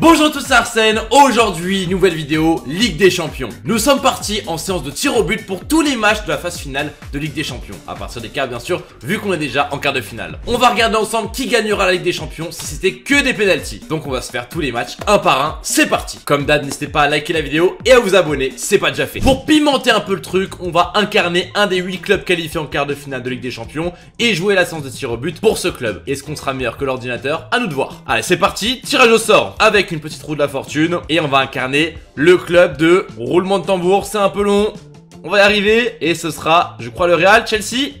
Bonjour à tous, c'est Arsène. Aujourd'hui, nouvelle vidéo Ligue des Champions. Nous sommes partis en séance de tir au but pour tous les matchs de la phase finale de Ligue des Champions. À partir des quarts, bien sûr, vu qu'on est déjà en quart de finale. On va regarder ensemble qui gagnera la Ligue des Champions si c'était que des pénaltys. Donc on va se faire tous les matchs un par un. C'est parti. Comme d'hab, n'hésitez pas à liker la vidéo et à vous abonner, c'est pas déjà fait. Pour pimenter un peu le truc, on va incarner un des 8 clubs qualifiés en quart de finale de Ligue des Champions et jouer la séance de tir au but pour ce club. Est-ce qu'on sera meilleur que l'ordinateur? À nous de voir. Allez, c'est parti. Tirage au sort avec une petite roue de la fortune et on va incarner le club de roulement de tambour. C'est un peu long, on va y arriver. Et ce sera, je crois, le Real, Chelsea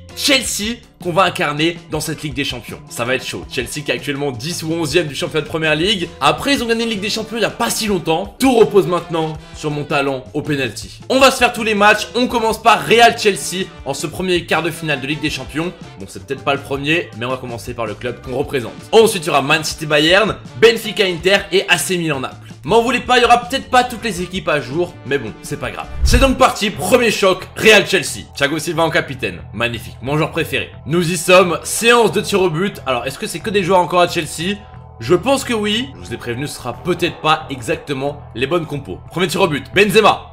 qu'on va incarner dans cette Ligue des Champions. Ça va être chaud. Chelsea qui est actuellement 10 ou 11e du championnat de Première Ligue. Après, ils ont gagné une Ligue des Champions il n'y a pas si longtemps. Tout repose maintenant sur mon talent au penalty. On va se faire tous les matchs. On commence par Real-Chelsea en ce premier quart de finale de Ligue des Champions. Bon, c'est peut-être pas le premier, mais on va commencer par le club qu'on représente. Ensuite, il y aura Man City-Bayern, Benfica-Inter et AC Milan-Naples. M'en voulez pas, il y aura peut-être pas toutes les équipes à jour, mais bon, c'est pas grave. C'est donc parti, premier choc, Real-Chelsea. Thiago Silva en capitaine, magnifique, mon joueur préféré. Nous y sommes, séance de tir au but. Alors, est-ce que c'est que des joueurs encore à Chelsea? Je pense que oui. Je vous ai prévenu, ce sera peut-être pas exactement les bonnes compos. Premier tir au but, Benzema.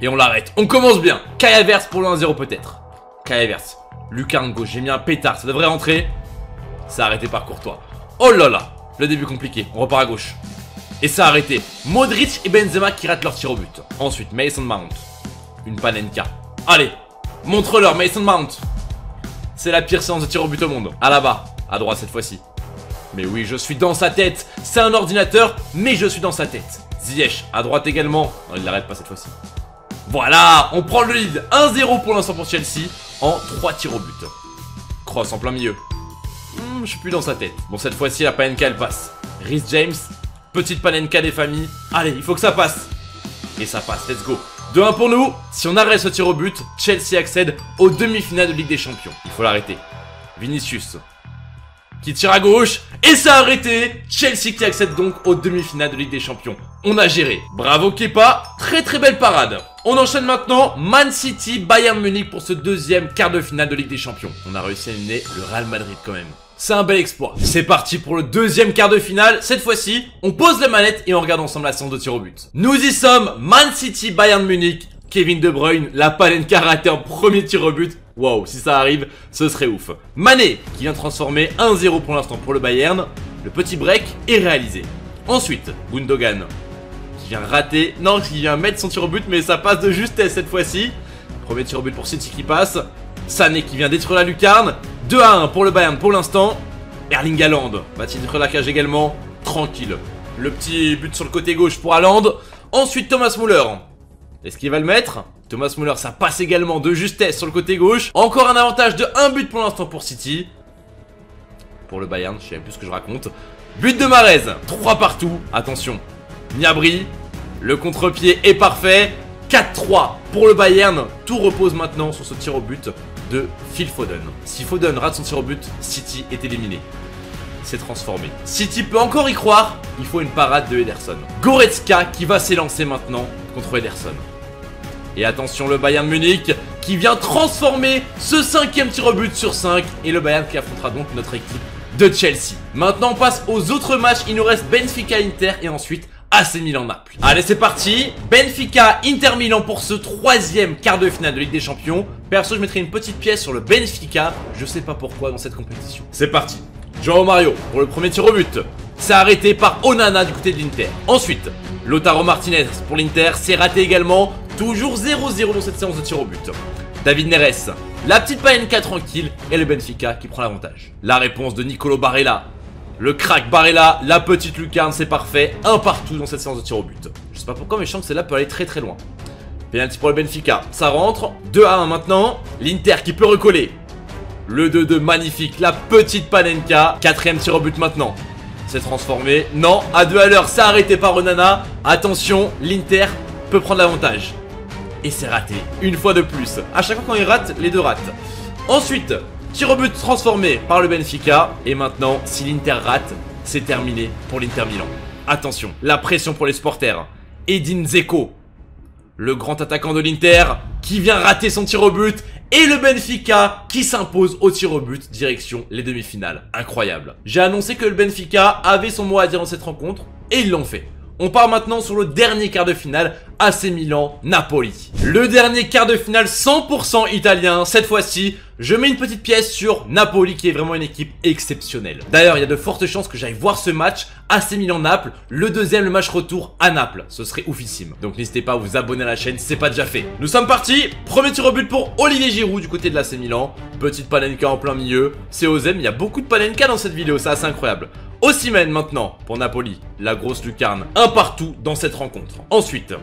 Et on l'arrête, on commence bien. Kai Havertz pour le 1-0 peut-être. Kai Havertz, lucarne gauche, j'ai mis un pétard, ça devrait rentrer. C'est arrêté par Courtois. Oh là là, le début compliqué, on repart à gauche. Et ça a arrêté. Modric et Benzema qui ratent leur tir au but. Ensuite, Mason Mount. Une panenka. Allez, montre-leur Mason Mount. C'est la pire séance de tir au but au monde. À la barre, à droite cette fois-ci. Mais oui, je suis dans sa tête. C'est un ordinateur, mais je suis dans sa tête. Ziyech, à droite également. Non, il l'arrête pas cette fois-ci. Voilà, on prend le lead. 1-0 pour l'instant pour Chelsea en 3 tirs au but. Cross en plein milieu. Je suis plus dans sa tête. Bon, cette fois-ci, la panenka, elle passe. Rhys James. Petite panenka des familles. Allez, il faut que ça passe. Et ça passe, let's go. 2-1 pour nous. Si on arrête ce tir au but, Chelsea accède aux demi-finales de Ligue des Champions. Il faut l'arrêter. Vinicius qui tire à gauche. Et ça a arrêté. Chelsea qui accède donc aux demi-finales de Ligue des Champions. On a géré. Bravo Kepa. Très très belle parade. On enchaîne maintenant Man City, Bayern Munich pour ce deuxième quart de finale de Ligue des Champions. On a réussi à éliminer le Real Madrid quand même. C'est un bel exploit. C'est parti pour le deuxième quart de finale. Cette fois-ci, on pose la manette et on regarde ensemble la séance de tir au but. Nous y sommes, Man City, Bayern Munich. Kevin De Bruyne, la panenka ratée en premier tir au but. Waouh, si ça arrive, ce serait ouf. Mané, qui vient transformer 1-0 pour l'instant pour le Bayern. Le petit break est réalisé. Ensuite, Gundogan, qui vient rater. Non, qui vient mettre son tir au but, mais ça passe de justesse cette fois-ci. Premier tir au but pour City qui passe. Sané qui vient détruire la lucarne. 2-1 pour le Bayern pour l'instant. Erling Haaland va-t-il détruire la cage également? Tranquille. Le petit but sur le côté gauche pour Haaland. Ensuite Thomas Muller. Est-ce qu'il va le mettre? Thomas Muller, ça passe également de justesse sur le côté gauche. Encore un avantage de 1 but pour l'instant pour City. Pour le Bayern, je sais même plus ce que je raconte. But de Mahrez. 3 partout. Attention. Gnabry. Le contre-pied est parfait. 4-3 pour le Bayern. Tout repose maintenant sur ce tir au but de Phil Foden. Si Foden rate son tir au but, City est éliminé. C'est transformé. City peut encore y croire. Il faut une parade de Ederson. Goretzka qui va s'élancer maintenant contre Ederson. Et attention le Bayern Munich qui vient transformer ce 5e tir au but sur 5. Et le Bayern qui affrontera donc notre équipe de Chelsea. Maintenant on passe aux autres matchs. Il nous reste Benfica Inter et ensuite AC Milan-Naples. Allez, c'est parti. Benfica, Inter Milan pour ce troisième quart de finale de Ligue des Champions. Perso, je mettrai une petite pièce sur le Benfica. Je sais pas pourquoi dans cette compétition. C'est parti. João Mario pour le premier tir au but. C'est arrêté par Onana du côté de l'Inter. Ensuite, Lautaro Martinez pour l'Inter. C'est raté également. Toujours 0-0 dans cette séance de tir au but. David Neres. La petite panenka tranquille. Et le Benfica qui prend l'avantage. La réponse de Nicolo Barella. Le crack Barella, la petite lucarne, c'est parfait. 1 partout dans cette séance de tir au but. Je sais pas pourquoi, mais je sens que celle-là peut aller très très loin. Penalty pour le Benfica, ça rentre. 2-1 maintenant. L'Inter qui peut recoller. Le 2-2 magnifique, la petite panenka. 4e tir au but maintenant. C'est transformé. Non, à 2 à l'heure, c'est arrêté par Onana. Attention, l'Inter peut prendre l'avantage. Et c'est raté, une fois de plus. À chaque fois quand il rate, les deux ratent. Ensuite, tir au but transformé par le Benfica. Et maintenant, si l'Inter rate, c'est terminé pour l'Inter Milan. Attention, la pression pour les supporters. Edin Dzeko, le grand attaquant de l'Inter, qui vient rater son tir au but. Et le Benfica qui s'impose au tir au but, direction les demi-finales. Incroyable. J'ai annoncé que le Benfica avait son mot à dire dans cette rencontre. Et ils l'ont fait. On part maintenant sur le dernier quart de finale, AC Milan, Napoli. Le dernier quart de finale 100% italien, cette fois-ci, je mets une petite pièce sur Napoli qui est vraiment une équipe exceptionnelle. D'ailleurs, il y a de fortes chances que j'aille voir ce match, AC Milan-Naples, le deuxième, le match retour à Naples. Ce serait oufissime. Donc n'hésitez pas à vous abonner à la chaîne, c'est pas déjà fait. Nous sommes partis, premier tir au but pour Olivier Giroud du côté de l'AC Milan. Petite Panenka en plein milieu, c'est Ozem, il y a beaucoup de Panenka dans cette vidéo, c'est assez incroyable. Osimhen maintenant pour Napoli, la grosse lucarne, un partout dans cette rencontre. Ensuite,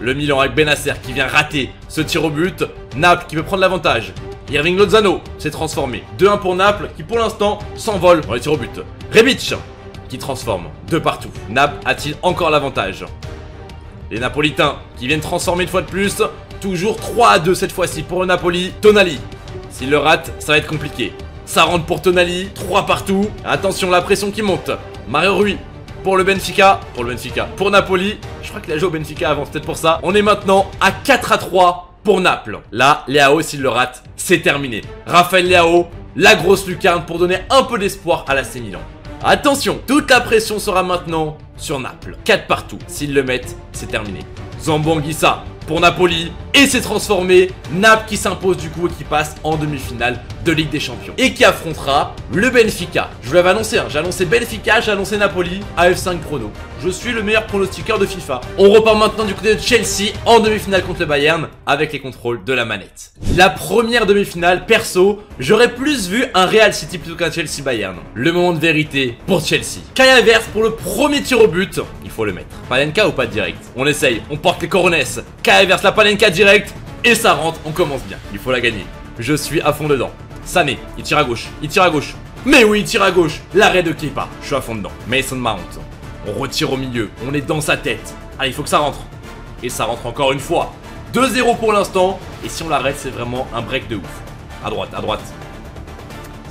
le Milan avec Benacer qui vient rater ce tir au but, Naples qui peut prendre l'avantage. Irving Lozano s'est transformé, 2-1 pour Naples qui pour l'instant s'envole dans les tirs au but. Rebic qui transforme, 2 partout. Naples a-t-il encore l'avantage? Les Napolitains qui viennent transformer une fois de plus, toujours 3-2 cette fois-ci pour le Napoli. Tonali, s'il le rate, ça va être compliqué. Ça rentre pour Tonali, 3 partout. Attention, la pression qui monte. Mario Rui pour le Benfica, pour Napoli. Je crois qu'il a joué au Benfica avant, peut-être pour ça. On est maintenant à 4-3 pour Naples. Là, Léao, s'il le rate, c'est terminé. Raphaël Léao, la grosse lucarne pour donner un peu d'espoir à l'AC Milan. Attention, toute la pression sera maintenant sur Naples. 4 partout. S'ils le mettent, c'est terminé. Zambo Anguissa pour Napoli, et c'est transformé. Naples qui s'impose du coup et qui passe en demi-finale de Ligue des Champions et qui affrontera le Benfica. Je vous l'avais annoncé, hein. J'ai annoncé Benfica, j'ai annoncé Napoli à F5 chrono. Je suis le meilleur pronostiqueur de FIFA. On repart maintenant du côté de Chelsea en demi-finale contre le Bayern avec les contrôles de la manette. La première demi-finale, perso, j'aurais plus vu un Real City plutôt qu'un Chelsea Bayern. Le moment de vérité pour Chelsea. Kai Havertz pour le premier tir au but, il faut le mettre. Panenka ou pas direct? On essaye, on porte les coronets. Kai Havertz, la Panenka direct et ça rentre, on commence bien. Il faut la gagner. Je suis à fond dedans. Sané, il tire à gauche. Mais oui, il tire à gauche. L'arrêt de Kepa, je suis à fond dedans. Mason Mount, on retire au milieu, on est dans sa tête. Allez, il faut que ça rentre. Et ça rentre encore une fois. 2-0 pour l'instant. Et si on l'arrête, c'est vraiment un break de ouf. À droite.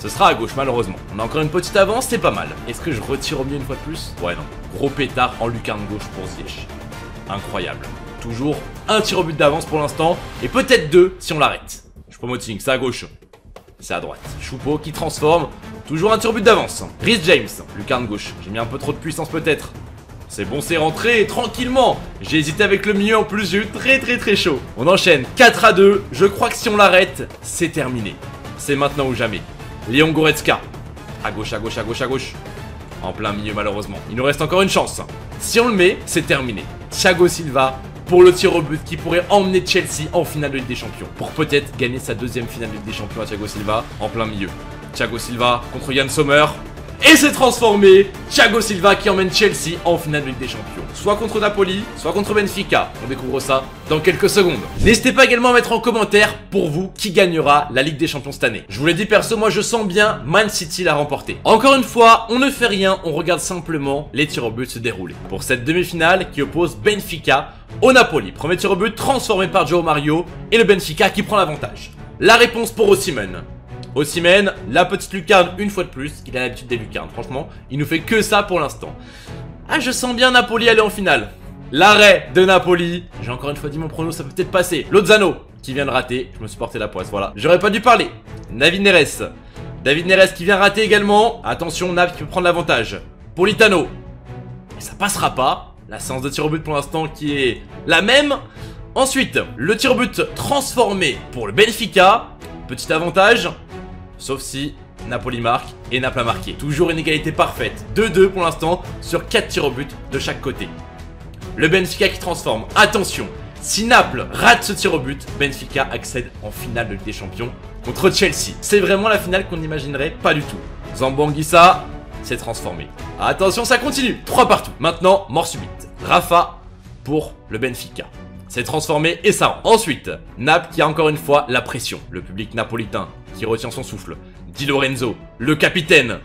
Ce sera à gauche, malheureusement. On a encore une petite avance, c'est pas mal. Est-ce que je retire au milieu une fois de plus? Ouais, non. Gros pétard en lucarne gauche pour Ziyech. Incroyable. Toujours un tir au but d'avance pour l'instant. Et peut-être 2 si on l'arrête. Je promoting, c'est à gauche. C'est à droite. Choupo qui transforme. Toujours un tir au but d'avance. Rhys James, lucarne gauche. J'ai mis un peu trop de puissance peut-être. C'est bon, c'est rentré tranquillement. J'ai hésité avec le milieu en plus. J'ai eu très chaud. On enchaîne 4-2. Je crois que si on l'arrête, c'est terminé. C'est maintenant ou jamais. Léon Goretzka. À gauche. En plein milieu malheureusement. Il nous reste encore une chance. Si on le met, c'est terminé. Thiago Silva pour le tir au but qui pourrait emmener Chelsea en finale de Ligue des Champions. Pour peut-être gagner sa deuxième finale de Ligue des Champions à Thiago Silva en plein milieu. Thiago Silva contre Yann Sommer. Et c'est transformé. Thiago Silva qui emmène Chelsea en finale de Ligue des Champions. Soit contre Napoli, soit contre Benfica. On découvre ça dans quelques secondes. N'hésitez pas également à mettre en commentaire pour vous qui gagnera la Ligue des Champions cette année. Je vous l'ai dit perso, moi je sens bien Man City la remporter. Encore une fois, on ne fait rien, on regarde simplement les tirs au but se dérouler. Pour cette demi-finale qui oppose Benfica au Napoli, premier tir au but transformé par João Mario et le Benfica qui prend l'avantage. La réponse pour Osimhen. Osimhen, la petite lucarne une fois de plus, il a l'habitude des lucarnes, franchement, il nous fait que ça pour l'instant. Ah, je sens bien Napoli aller en finale. L'arrêt de Napoli, j'ai encore une fois dit mon prono, ça peut peut-être passer. Lozano qui vient de rater, je me suis porté la poisse, voilà, j'aurais pas dû parler. David Neres qui vient rater également, attention Naples qui peut prendre l'avantage. Politano, et ça passera pas. La séance de tir au but pour l'instant qui est la même. Ensuite, le tir au but transformé pour le Benfica. Petit avantage, sauf si Napoli marque et Naples a marqué. Toujours une égalité parfaite. 2-2 pour l'instant sur 4 tirs au but de chaque côté. Le Benfica qui transforme. Attention, si Naples rate ce tir au but, Benfica accède en finale de Ligue des Champions contre Chelsea. C'est vraiment la finale qu'on n'imaginerait pas du tout. Zambo Anguissa s'est transformé. Attention, ça continue. 3 partout. Maintenant, mort subite. Rafa pour le Benfica. C'est transformé et ça rentre. Ensuite, Naples qui a encore une fois la pression. Le public napolitain qui retient son souffle. Di Lorenzo, le capitaine,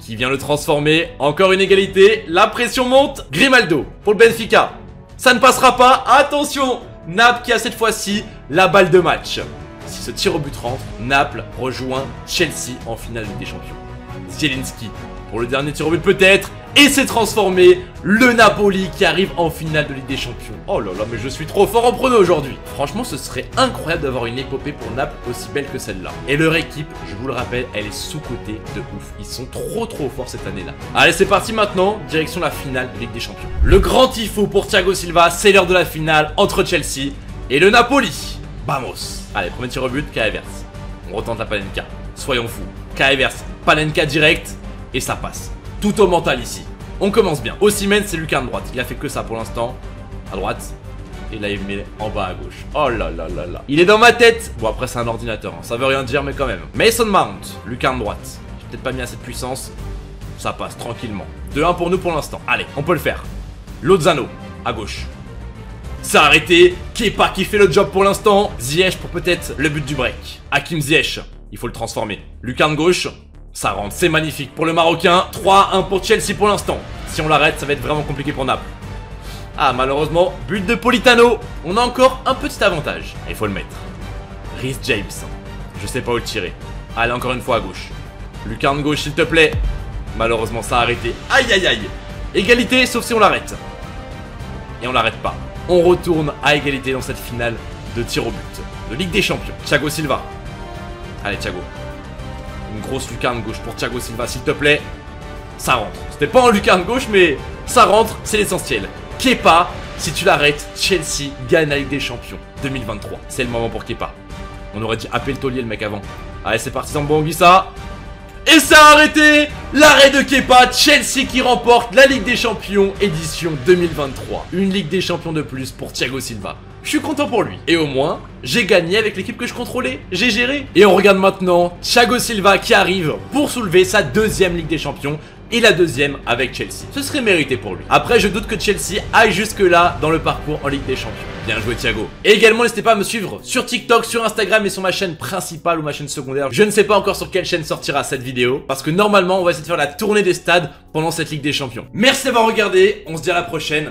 qui vient le transformer. Encore une égalité. La pression monte. Grimaldo pour le Benfica. Ça ne passera pas. Attention, Naples qui a cette fois-ci la balle de match. Si ce tir au but rentre, Naples rejoint Chelsea en finale des Champions. Zielinski pour le dernier tir au but peut-être. Et c'est transformé, le Napoli qui arrive en finale de Ligue des Champions. Oh là là, mais je suis trop fort en prono aujourd'hui. Franchement, ce serait incroyable d'avoir une épopée pour Naples aussi belle que celle-là. Et leur équipe, je vous le rappelle, elle est sous-cotée de ouf. Ils sont trop forts cette année-là. Allez, c'est parti maintenant, direction la finale de Ligue des Champions. Le grand tifo pour Thiago Silva, c'est l'heure de la finale entre Chelsea et le Napoli. Vamos. Allez, premier tir au but, Kai Havertz. On retente la Panenka, soyons fous. Kai Havertz, Panenka direct, et ça passe. Tout au mental ici. On commence bien. Osimhen, c'est lucarne droite. Il a fait que ça pour l'instant. À droite. Et là, il met en bas à gauche. Oh là là là là. Il est dans ma tête. Bon, après, c'est un ordinateur. Hein. Ça veut rien dire, mais quand même. Mason Mount, lucarne droite. J'ai peut-être pas mis assez de puissance. Ça passe tranquillement. 2-1 pour nous pour l'instant. Allez, on peut le faire. Lozano, à gauche. C'est arrêté. Kepa qui fait le job pour l'instant. Ziyech pour peut-être le but du break. Hakim Ziyech, il faut le transformer. Lucarne gauche. Ça rentre, c'est magnifique pour le Marocain. 3-1 pour Chelsea pour l'instant. Si on l'arrête, ça va être vraiment compliqué pour Naples. Ah, malheureusement, but de Politano. On a encore un petit avantage. Il faut le mettre. Rhys James. Je sais pas où le tirer. Allez, encore une fois à gauche. Lucarne gauche, s'il te plaît. Malheureusement, ça a arrêté. Aïe, aïe, aïe. Égalité, sauf si on l'arrête. Et on l'arrête pas. On retourne à égalité dans cette finale de tir au but de Ligue des Champions. Thiago Silva. Allez, Thiago. Une grosse lucarne gauche pour Thiago Silva, s'il te plaît. Ça rentre. C'était pas en lucarne gauche, mais ça rentre, c'est l'essentiel. Kepa, si tu l'arrêtes, Chelsea gagne la Ligue des Champions 2023. C'est le moment pour Kepa. On aurait dit appelle Tolier le mec avant. Allez, c'est parti, Zambo Anguissa. Et ça a arrêté. L'arrêt de Kepa, Chelsea qui remporte la Ligue des Champions édition 2023. Une Ligue des Champions de plus pour Thiago Silva. Je suis content pour lui. Et au moins, j'ai gagné avec l'équipe que je contrôlais. J'ai géré. Et on regarde maintenant Thiago Silva qui arrive pour soulever sa deuxième Ligue des Champions et la deuxième avec Chelsea. Ce serait mérité pour lui. Après, je doute que Chelsea aille jusque-là dans le parcours en Ligue des Champions. Bien joué, Thiago. Et également, n'hésitez pas à me suivre sur TikTok, sur Instagram et sur ma chaîne principale ou ma chaîne secondaire. Je ne sais pas encore sur quelle chaîne sortira cette vidéo parce que normalement, on va essayer de faire la tournée des stades pendant cette Ligue des Champions. Merci d'avoir regardé. On se dit à la prochaine.